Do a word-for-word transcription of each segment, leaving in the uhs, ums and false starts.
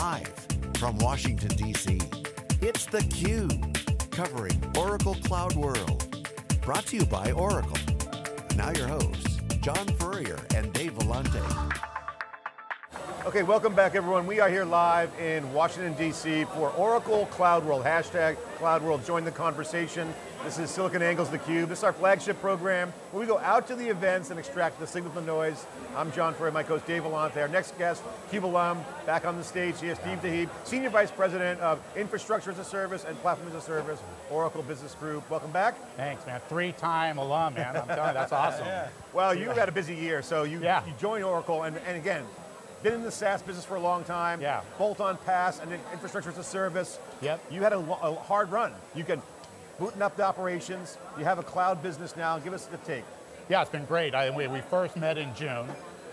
Live from Washington, D C, it's theCUBE, covering Oracle CloudWorld. Brought to you by Oracle. Now your hosts, John Furrier and Dave Vellante. Okay, welcome back everyone. We are here live in Washington, D C for Oracle CloudWorld. Hashtag CloudWorld, join the conversation. This is SiliconANGLE's theCUBE. This is our flagship program where we go out to the events and extract the signal from the noise. I'm John Furrier, my co-host Dave Vellante. Our next guest, CUBE alum, back on the stage. He is Steve Daheb, Senior Vice President of Infrastructure as a Service and Platform as a Service, Oracle Business Group. Welcome back. Thanks, man. Three-time alum, man. I'm telling you, that's awesome. Yeah. Well, you had a busy year, so you, yeah. you joined Oracle, and, and again, been in the SaaS business for a long time. Yeah. Bolt-on pass and then infrastructure as a service. Yep. You had a, a hard run. You can booting up the operations. You have a cloud business now. Give us the take. Yeah, it's been great. I, we, we first met in June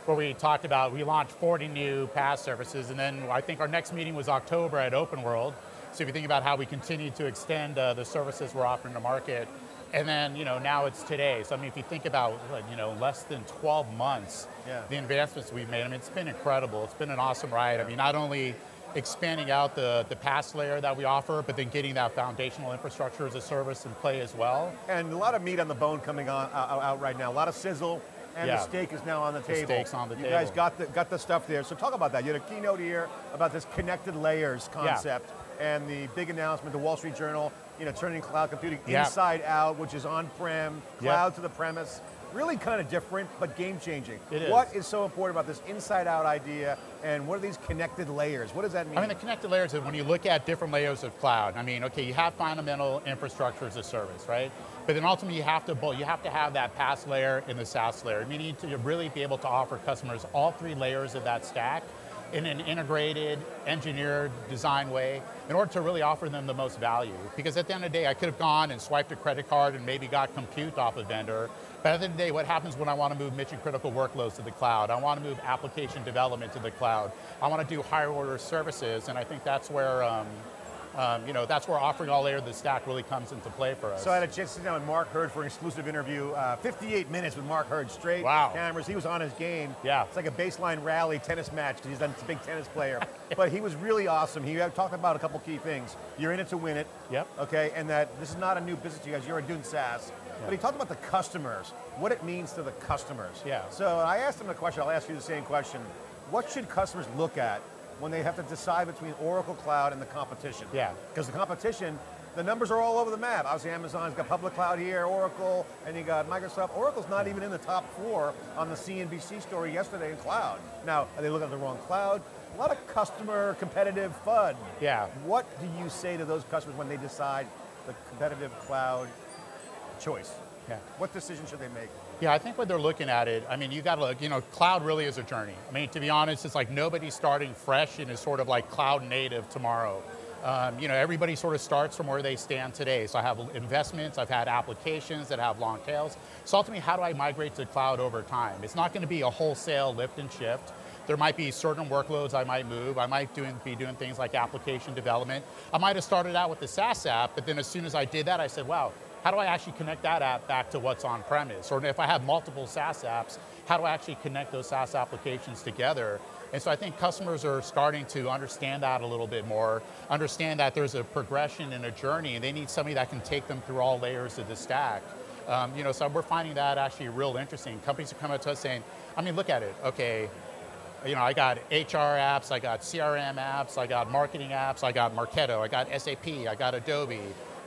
where we talked about, we launched forty new pass services, and then I think our next meeting was October at Open World. So if you think about how we continue to extend uh, the services we're offering to market, and then, you know, now it's today. So I mean, if you think about, you know, less than twelve months, yeah. the advancements we've made, I mean, it's been incredible. It's been an awesome ride. Yeah. I mean, not only expanding out the, the pass layer that we offer, but then getting that foundational infrastructure as a service in play as well. And a lot of meat on the bone coming on, uh, out right now. A lot of sizzle, and yeah. the steak is now on the, the table. Steak's on the you table. You guys got the, got the stuff there. So talk about that. You had a keynote here about this connected layers concept, yeah. and the big announcement, the Wall Street Journal, you know, turning cloud computing yep. inside out, which is on-prem, cloud yep. to the premise. Really kind of different, but game-changing. It is. What is so important about this inside-out idea, and what are these connected layers? What does that mean? I mean, the connected layers is when you look at different layers of cloud. I mean, okay, you have fundamental infrastructure as a service, right? But then ultimately, you have to you have to have that PaaS layer and the SaaS layer, meaning to really be able to offer customers all three layers of that stack in an integrated, engineered, design way, in order to really offer them the most value. Because at the end of the day, I could have gone and swiped a credit card and maybe got compute off a vendor, but at the end of the day, what happens when I want to move mission critical workloads to the cloud? I want to move application development to the cloud. I want to do higher order services, and I think that's where, um, Um, you know, that's where offering all layer of the stack really comes into play for us. So I had a chance to sit down with Mark Hurd for an exclusive interview, uh, fifty-eight minutes with Mark Hurd, straight wow. cameras, he was on his game. Yeah. It's like a baseline rally tennis match, because he's done a big tennis player. But he was really awesome. He talked about a couple key things. You're in it to win it, yep. okay, and that this is not a new business to you guys, you're doing SaaS. Yeah. But he talked about the customers, what it means to the customers. Yeah. So I asked him a question, I'll ask you the same question. What should customers look at when they have to decide between Oracle Cloud and the competition? Yeah. Because the competition, the numbers are all over the map. Obviously Amazon's got public cloud here, Oracle, and you got Microsoft. Oracle's not even in the top four on the C N B C story yesterday in cloud. Now, are they looking at the wrong cloud? A lot of customer competitive FUD. Yeah. What do you say to those customers when they decide the competitive cloud choice? Yeah. What decision should they make? Yeah, I think when they're looking at it, I mean, you got to look, you know, cloud really is a journey. I mean, to be honest, it's like nobody's starting fresh and is sort of like cloud native tomorrow. Um, you know, everybody sort of starts from where they stand today. So I have investments, I've had applications that have long tails. So ultimately, how do I migrate to the cloud over time? It's not going to be a wholesale lift and shift. There might be certain workloads I might move. I might doing, be doing things like application development. I might have started out with the SaaS app, but then as soon as I did that, I said, wow, how do I actually connect that app back to what's on premise? Or if I have multiple SaaS apps, how do I actually connect those SaaS applications together? And so I think customers are starting to understand that a little bit more, understand that there's a progression and a journey, and they need somebody that can take them through all layers of the stack. Um, you know, so we're finding that actually real interesting. Companies are coming to us saying, I mean, look at it, okay, you know, I got H R apps, I got C R M apps, I got marketing apps, I got Marketo, I got S A P, I got Adobe.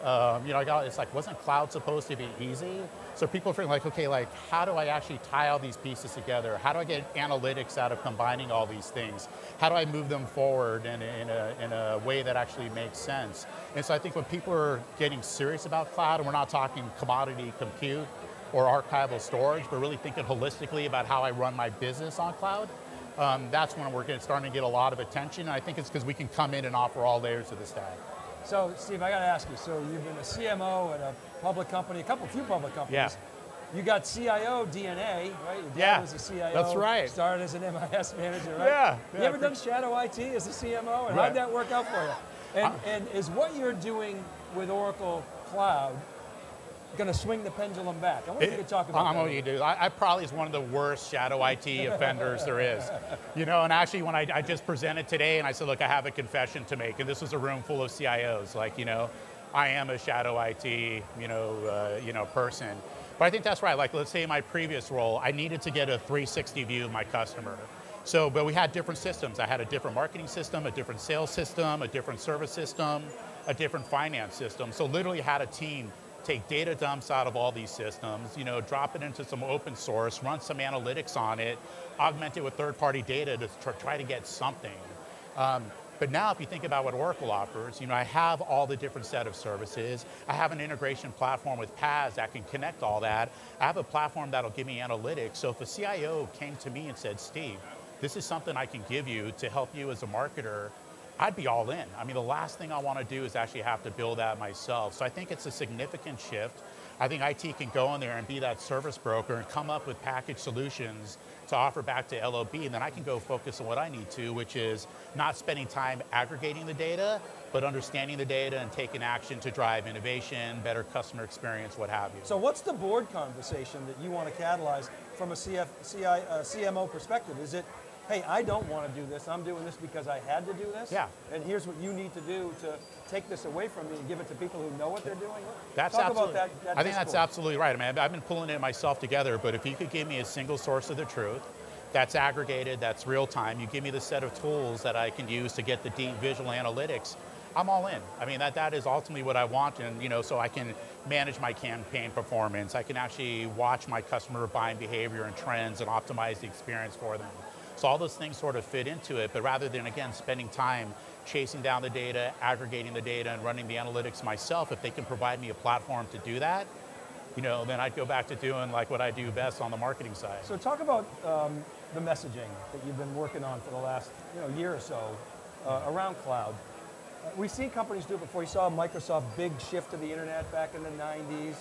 Um, you know, I got, it's like, wasn't cloud supposed to be easy? So people are feeling like, okay, like, how do I actually tie all these pieces together? How do I get analytics out of combining all these things? How do I move them forward in, in, a, in a way that actually makes sense? And so I think when people are getting serious about cloud, and we're not talking commodity compute or archival storage, but really thinking holistically about how I run my business on cloud, um, that's when we're getting, starting to get a lot of attention. And I think it's because we can come in and offer all layers of the stack. So, Steve, I got to ask you, so you've been a C M O at a public company, a couple, few public companies. Yeah. You got C I O D N A, right? Your dad yeah. was a C I O. That's right. Started as an M I S manager, right? Yeah. yeah. You ever done shadow I T as a C M O? And right. how'd that work out for you? And, and is what you're doing with Oracle Cloud going to swing the pendulum back. I wonder if you could talk about I'm that. I know you do. I, I probably is one of the worst shadow I T offenders there is. You know, and actually when I, I just presented today and I said, look, I have a confession to make, and this was a room full of C I Os, like, you know, I am a shadow I T, you know, uh, you know, person. But I think that's right. Like, let's say in my previous role, I needed to get a three sixty view of my customer. So, but we had different systems. I had a different marketing system, a different sales system, a different service system, a different finance system. So literally had a team take data dumps out of all these systems, you know, drop it into some open source, run some analytics on it, augment it with third-party data to try to get something. Um, But now if you think about what Oracle offers, you know, I have all the different set of services. I have an integration platform with PaaS that can connect all that. I have a platform that'll give me analytics. So if a C I O came to me and said, Steve, this is something I can give you to help you as a marketer, I'd be all in. I mean, the last thing I want to do is actually have to build that myself. So I think it's a significant shift. I think I T can go in there and be that service broker and come up with package solutions to offer back to L O B, and then I can go focus on what I need to, which is not spending time aggregating the data, but understanding the data and taking action to drive innovation, better customer experience, what have you. So what's the board conversation that you want to catalyze from a C F, C I, uh, C M O perspective? Is it, hey, I don't want to do this, I'm doing this because I had to do this, yeah. and here's what you need to do to take this away from me and give it to people who know what they're doing? That's Talk absolutely, about that, that I think discourse. That's absolutely right. I mean, I've been pulling it myself together, but if you could give me a single source of the truth, that's aggregated, that's real time, you give me the set of tools that I can use to get the deep visual analytics, I'm all in. I mean, that, that is ultimately what I want, and you know, so I can manage my campaign performance, I can actually watch my customer buying behavior and trends and optimize the experience for them. So all those things sort of fit into it, but rather than, again, spending time chasing down the data, aggregating the data, and running the analytics myself, if they can provide me a platform to do that, you know, then I'd go back to doing like what I do best on the marketing side. So talk about um, the messaging that you've been working on for the last you know, year or so uh, around cloud. Uh, we've seen companies do it before. You saw Microsoft big shift to the internet back in the nineties.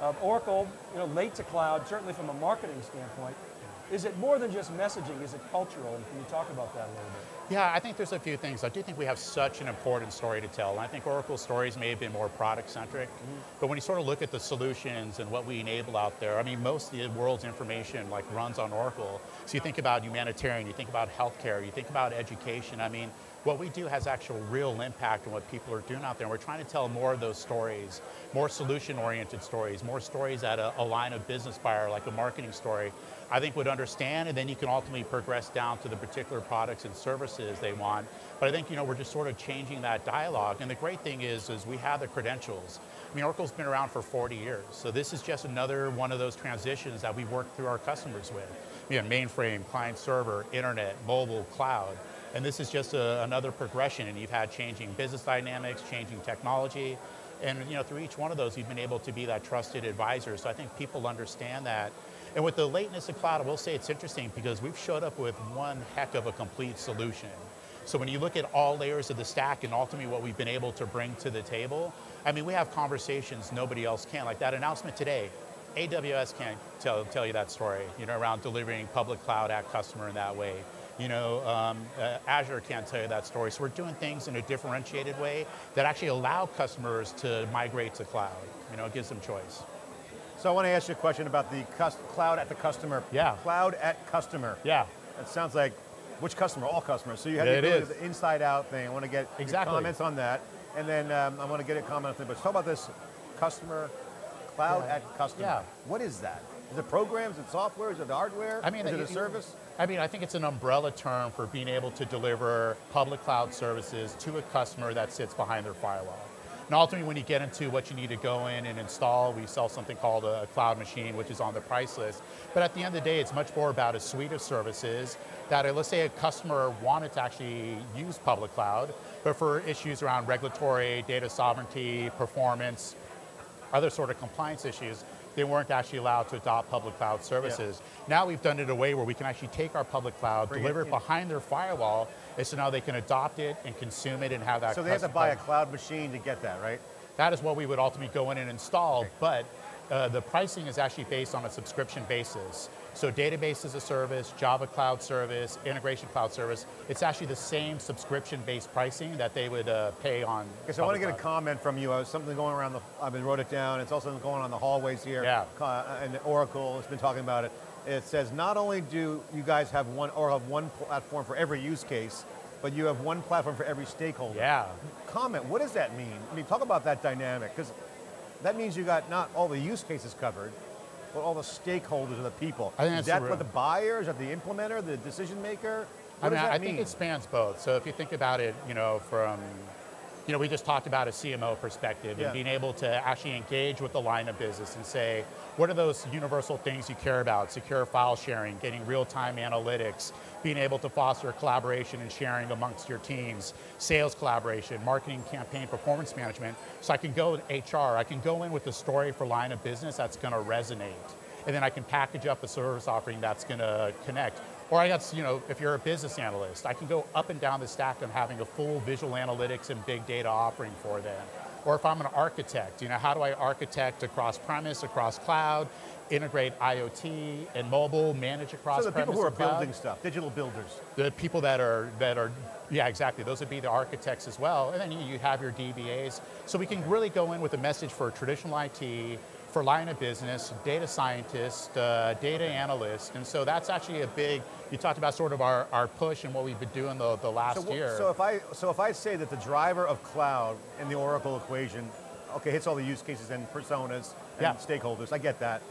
Uh, Oracle, you know, late to cloud, certainly from a marketing standpoint. Is it more than just messaging? Is it cultural? And can you talk about that a little bit? Yeah, I think there's a few things. I do think we have such an important story to tell. And I think Oracle's stories may have been more product-centric, mm-hmm. but when you sort of look at the solutions and what we enable out there, I mean, most of the world's information like runs on Oracle. So you think about humanitarian, you think about healthcare, you think about education. I mean, what we do has actual real impact on what people are doing out there. And we're trying to tell more of those stories, more solution-oriented stories, more stories that a, a line of business buyer, like a marketing story, I think would understand, and then you can ultimately progress down to the particular products and services they want. But I think you know we're just sort of changing that dialogue, and the great thing is, is we have the credentials. I mean, Oracle's been around for forty years, so this is just another one of those transitions that we work through our customers with. You know, mainframe, client server, internet, mobile, cloud, and this is just a, another progression, and you've had changing business dynamics, changing technology, and you know through each one of those, you've been able to be that trusted advisor, so I think people understand that. And with the lateness of cloud, I will say it's interesting because we've showed up with one heck of a complete solution. So when you look at all layers of the stack and ultimately what we've been able to bring to the table, I mean, we have conversations nobody else can. Like that announcement today, A W S can't tell, tell you that story, you know, around delivering public cloud at customer in that way. You know, um, uh, Azure can't tell you that story. So we're doing things in a differentiated way that actually allow customers to migrate to cloud. You know, it gives them choice. So I want to ask you a question about the cloud at the customer. Yeah. Cloud at customer. Yeah. That sounds like, which customer? All customers. So you have yeah, the, the inside out thing. I want to get exactly. comments on that. And then um, I want to get a comment on thing. But talk about this customer, cloud yeah. at customer. Yeah. What is that? Is it programs, is it software, is it hardware? I mean, is it a service? I mean, I think it's an umbrella term for being able to deliver public cloud services to a customer that sits behind their firewall. And ultimately, when you get into what you need to go in and install, we sell something called a cloud machine, which is on the price list. But at the end of the day, it's much more about a suite of services that, let's say a customer wanted to actually use public cloud, but for issues around regulatory, data sovereignty, performance, other sort of compliance issues, they weren't actually allowed to adopt public cloud services. Yeah. Now we've done it in a way where we can actually take our public cloud, Bring deliver it, it behind their firewall, and so now they can adopt it and consume it and have that. So they have to buy cloud. a cloud machine to get that, right? That is what we would ultimately go in and install, okay. but uh, the pricing is actually based on a subscription basis. So database as a service, Java cloud service, integration cloud service, it's actually the same subscription-based pricing that they would uh, pay on. Okay, so I want to get cloud. a comment from you. I was something going around the, I wrote it down, it's also going on the hallways here, yeah. uh, and Oracle has been talking about it. It says, not only do you guys have one, or have one platform for every use case, but you have one platform for every stakeholder. Yeah. Comment, what does that mean? I mean, talk about that dynamic, because that means you got not all the use cases covered, but all the stakeholders of the people. I think that's, that's what the buyers, or the implementer, the decision maker, what I mean, does that I mean? think it spans both. So if you think about it, you know, from, you know, we just talked about a C M O perspective yeah. and being able to actually engage with the line of business and say, what are those universal things you care about? Secure file sharing, getting real-time analytics, being able to foster collaboration and sharing amongst your teams, sales collaboration, marketing campaign performance management. So I can go in H R, I can go in with a story for line of business that's going to resonate. And then I can package up a service offering that's going to connect. Or I got, you know, if you're a business analyst, I can go up and down the stack on having a full visual analytics and big data offering for them. Or if I'm an architect, you know, how do I architect across premise, across cloud, integrate I O T and mobile, manage across premise. So the people who are building stuff, digital builders. The people that are, that are, yeah, exactly. Those would be the architects as well. And then you have your D B As. So we can really go in with a message for traditional I T, for line of business, data scientist, uh, data okay. analyst, and so that's actually a big, you talked about sort of our, our push and what we've been doing the, the last so, year. So if, I, so if I say that the driver of cloud in the Oracle equation, okay, hits all the use cases and personas and yeah. stakeholders, I get that.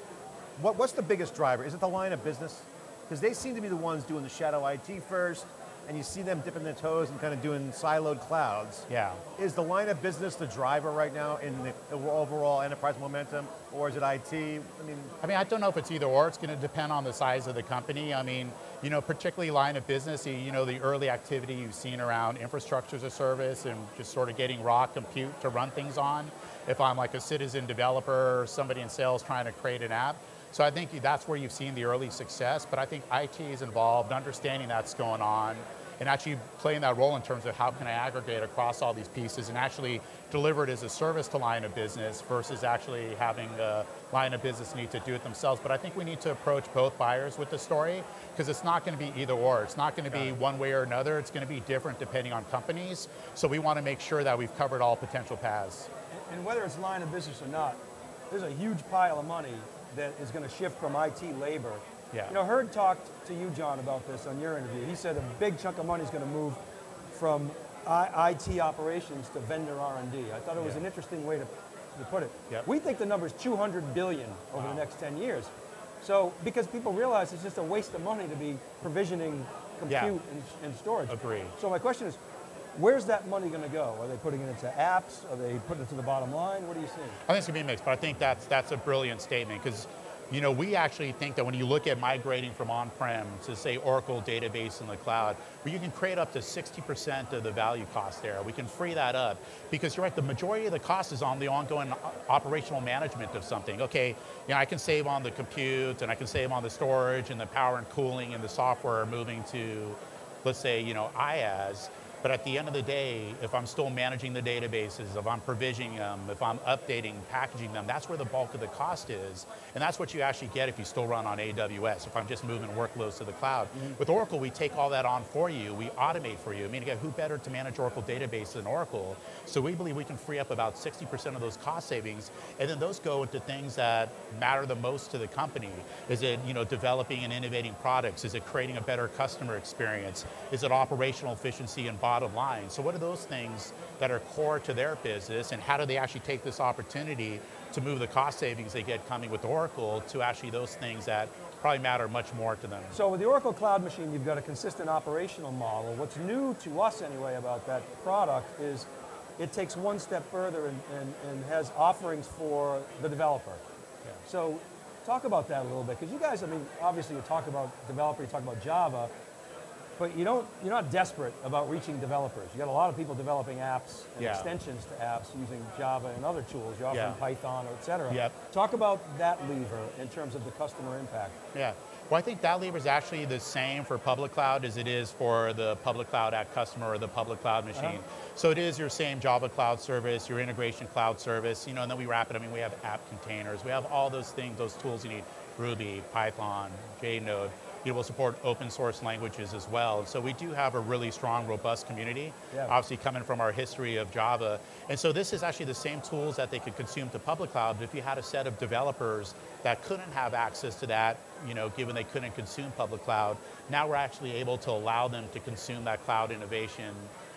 What, what's the biggest driver? Is it the line of business? Because they seem to be the ones doing the shadow I T first, and you see them dipping their toes and kind of doing siloed clouds. Yeah. Is the line of business the driver right now in the overall enterprise momentum, or is it I T? I mean, I mean, I don't know if it's either or. It's going to depend on the size of the company. I mean, you know, particularly line of business, you know, the early activity you've seen around infrastructure as a service and just sort of getting raw compute to run things on. If I'm like a citizen developer or somebody in sales trying to create an app, so I think that's where you've seen the early success, but I think I T is involved, understanding that's going on, and actually playing that role in terms of how can I aggregate across all these pieces and actually deliver it as a service to line of business versus actually having the line of business need to do it themselves. But I think we need to approach both buyers with the story, because it's not going to be either or. It's not going to be one way or another. It's going to be different depending on companies. So we want to make sure that we've covered all potential paths. And whether it's line of business or not, there's a huge pile of money that is going to shift from I T labor. Yeah. You know, Hurd talked to you, John, about this on your interview. He said a big chunk of money is going to move from I T operations to vendor R and D. I thought it was yeah. an interesting way to, to put it. Yep. We think the number is two hundred billion over wow. the next ten years. So, because people realize it's just a waste of money to be provisioning compute yeah. and, and storage. Agreed. So my question is, where's that money going to go? Are they putting it into apps? Are they putting it to the bottom line? What do you see? I think it's going to be a mix, but I think that's, that's a brilliant statement, because you know, we actually think that when you look at migrating from on-prem to say Oracle database in the cloud, where you can create up to sixty percent of the value cost there. We can free that up, because you're right, the majority of the cost is on the ongoing operational management of something. Okay, you know, I can save on the compute, and I can save on the storage, and the power and cooling, and the software moving to, let's say, you know, IaaS. But at the end of the day, if I'm still managing the databases, if I'm provisioning them, if I'm updating, packaging them, that's where the bulk of the cost is. And that's what you actually get if you still run on A W S, if I'm just moving workloads to the cloud. Mm-hmm. With Oracle, we take all that on for you. We automate for you. I mean, again, who better to manage Oracle database than Oracle? So we believe we can free up about sixty percent of those cost savings, and then those go into things that matter the most to the company. Is it, you know, developing and innovating products? Is it creating a better customer experience? Is it operational efficiency and bottom Bottom line? So what are those things that are core to their business, and how do they actually take this opportunity to move the cost savings they get coming with Oracle to actually those things that probably matter much more to them? So with the Oracle Cloud Machine, you've got a consistent operational model. What's new to us anyway about that product is it takes one step further and, and, and has offerings for the developer. Yeah. So talk about that a little bit, because you guys, I mean, obviously you talk about developer, you talk about Java, but you don't, you're not desperate about reaching developers. You got a lot of people developing apps and yeah. extensions to apps using Java and other tools. You're offering yeah. Python, et cetera. Yep. Talk about that lever in terms of the customer impact. Yeah. Well, I think that lever is actually the same for public cloud as it is for the public cloud app customer or the public cloud machine. Uh-huh. So it is your same Java cloud service, your integration cloud service, you know, and then we wrap it. I mean, we have app containers. We have all those things, those tools you need, Ruby, Python, J Node. It will support open source languages as well. So we do have a really strong, robust community, yeah. obviously coming from our history of Java. And so this is actually the same tools that they could consume to public cloud, but if you had a set of developers that couldn't have access to that, you know, given they couldn't consume public cloud, now we're actually able to allow them to consume that cloud innovation,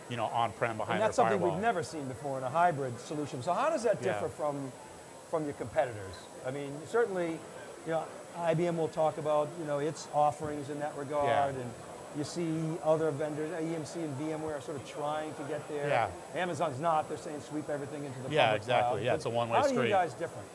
you know, on-prem behind their firewall. And that's something we've never seen before in a hybrid solution. So how does that differ yeah. from, from your competitors? I mean, certainly, you know, I B M will talk about, you know, its offerings in that regard, yeah. and you see other vendors, E M C and VMware are sort of trying to get there. Yeah. Amazon's not, they're saying sweep everything into the yeah, public exactly. cloud. Yeah, exactly, yeah, it's a one-way street. How are you guys different?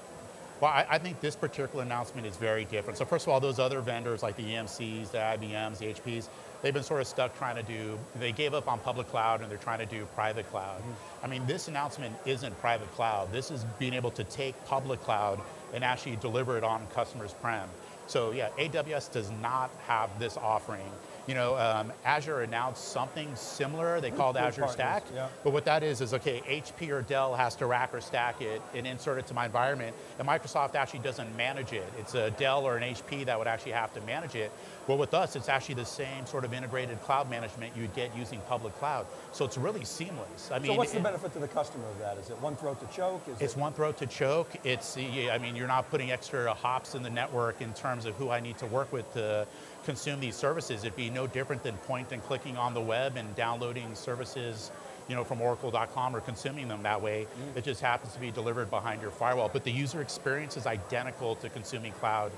Well, I, I think this particular announcement is very different. So first of all, those other vendors like the E M Cs, the I B Ms, the H Ps, they've been sort of stuck trying to do, they gave up on public cloud and they're trying to do private cloud. Mm-hmm. I mean, this announcement isn't private cloud. This is being able to take public cloud and actually deliver it on customers' prem. So yeah, A W S does not have this offering. You know, um, Azure announced something similar, they called Azure partners, Stack, yeah. but what that is is, okay, H P or Dell has to rack or stack it and insert it to my environment, and Microsoft actually doesn't manage it. It's a Dell or an H P that would actually have to manage it. Well, with us, it's actually the same sort of integrated cloud management you'd get using public cloud. So it's really seamless. I mean, so what's the benefit to the customer of that? Is it one throat to choke? Is it's it one throat to choke. It's, I mean, you're not putting extra hops in the network in terms of who I need to work with to consume these services. It'd be no different than point and clicking on the web and downloading services, you know, from oracle dot com or consuming them that way. Mm. It just happens to be delivered behind your firewall. But the user experience is identical to consuming cloud,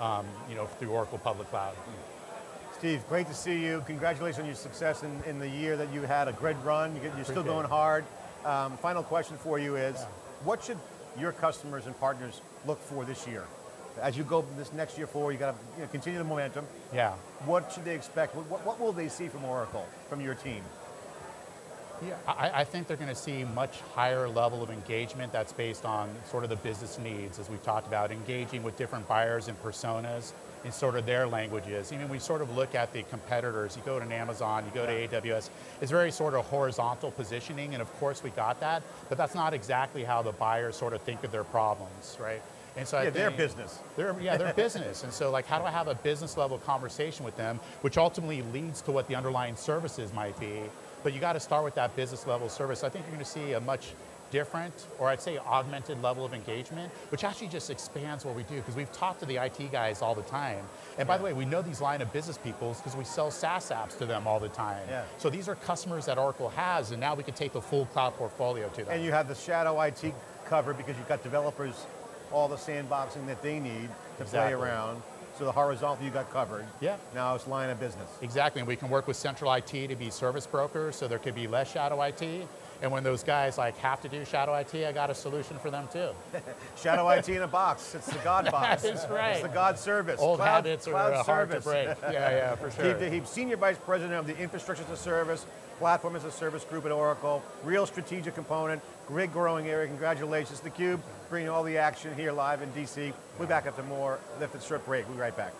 um, you know, through Oracle Public Cloud. Mm. Steve, great to see you. Congratulations on your success in, in the year that you had, a great run. You're Appreciate still going it. hard. Um, final question for you is, yeah. what should your customers and partners look for this year? As you go this next year forward, you got to you know, continue the momentum. Yeah. What should they expect? What, what will they see from Oracle, from your team? Yeah, I, I think they're going to see much higher level of engagement that's based on sort of the business needs, as we've talked about, engaging with different buyers and personas in sort of their languages. I mean, we sort of look at the competitors. You go to an Amazon, you go yeah. to A W S, it's very sort of horizontal positioning, and of course we got that, but that's not exactly how the buyers sort of think of their problems, right? And so yeah, I think their business. They're, yeah, their business. And so like, how do I have a business level conversation with them, which ultimately leads to what the underlying services might be, but you got to start with that business level service. I think you're going to see a much different, or I'd say augmented level of engagement, which actually just expands what we do, because we've talked to the I T guys all the time. And by yeah. the way, we know these line of business peoples because we sell SaaS apps to them all the time. Yeah. So these are customers that Oracle has, and now we can take the full cloud portfolio to them. And you have the shadow I T covered because you've got developers, all the sandboxing that they need to exactly. play around. So the horizontal you got covered. Yeah. Now it's line of business. Exactly, and we can work with central I T to be service brokers, so there could be less shadow I T. And when those guys like have to do shadow I T, I got a solution for them too. Shadow I T in a box, it's the God box. That's right. It's the God service. Old cloud, habits cloud are hard service. to break. Yeah, yeah, for sure. Steve Daheb, Senior Vice President of the Infrastructure as a Service, Platform as a Service Group at Oracle, real strategic component, great growing area, congratulations. theCUBE, bringing all the action here live in D C. We'll be back after more Lift and Strip break, we'll be right back.